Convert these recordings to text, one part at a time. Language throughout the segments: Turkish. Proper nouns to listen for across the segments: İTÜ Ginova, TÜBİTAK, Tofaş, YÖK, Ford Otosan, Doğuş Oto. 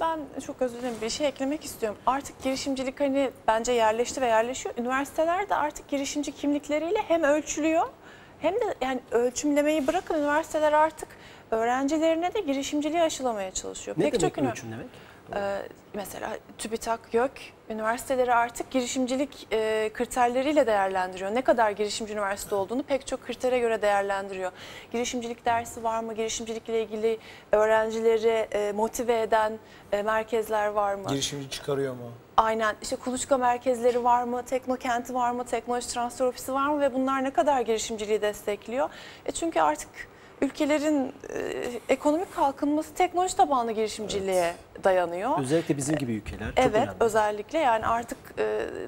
ben çok özür dilerim, bir şey eklemek istiyorum. Artık girişimcilik hani bence yerleşti ve yerleşiyor. Üniversiteler de artık girişimci kimlikleriyle hem ölçülüyor hem de yani ölçümlemeyi bırakın, üniversiteler artık öğrencilerine de girişimciliği aşılamaya çalışıyor. Ne pek demek çok ölçümlemek? Mesela TÜBİTAK, YÖK üniversiteleri artık girişimcilik kriterleriyle değerlendiriyor. Ne kadar girişimci üniversite olduğunu pek çok kritere göre değerlendiriyor. Girişimcilik dersi var mı? Girişimcilikle ilgili öğrencileri motive eden merkezler var mı? Girişimci çıkarıyor mu? Aynen, işte kuluçka merkezleri var mı, teknokenti var mı, teknoloji transfer ofisi var mı ve bunlar ne kadar girişimciliği destekliyor? Çünkü artık ülkelerin ekonomik kalkınması teknoloji tabanlı girişimciliğe dayanıyor. Özellikle bizim gibi ülkeler. Evet, çok önemli. Özellikle yani artık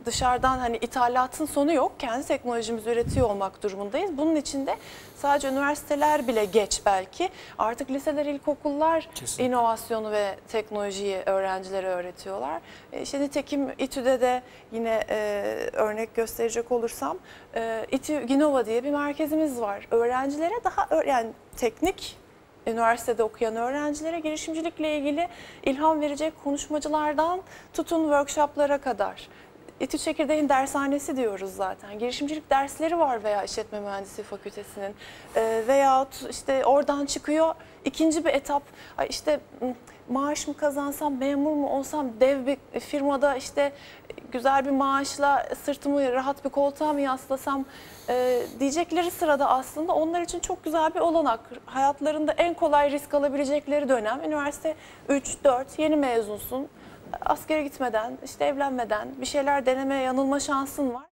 dışarıdan hani ithalatın sonu yok. Kendi teknolojimizi üretiyor olmak durumundayız. Bunun için de sadece üniversiteler bile geç belki. Artık liseler, ilkokullar kesinlikle inovasyonu ve teknolojiyi öğrencilere öğretiyorlar. İşte nitekim İTÜ'de de yine örnek gösterecek olursam İTÜ Ginova diye bir merkezimiz var. Öğrencilere daha yani teknik üniversitede okuyan öğrencilere girişimcilikle ilgili ilham verecek konuşmacılardan tutun workshoplara kadar. İTÜ Çekirdeğin dershanesi diyoruz zaten. Girişimcilik dersleri var veya işletme mühendisliği fakültesinin veyahut işte oradan çıkıyor ikinci bir etap, işte maaş mı kazansam, memur mu olsam, dev bir firmada işte güzel bir maaşla sırtımı rahat bir koltuğa mı yaslasam diyecekleri sırada aslında onlar için çok güzel bir olanak. Hayatlarında en kolay risk alabilecekleri dönem. Üniversite 3-4, yeni mezunsun. Askere gitmeden, işte evlenmeden bir şeyler deneme, yanılma şansın var.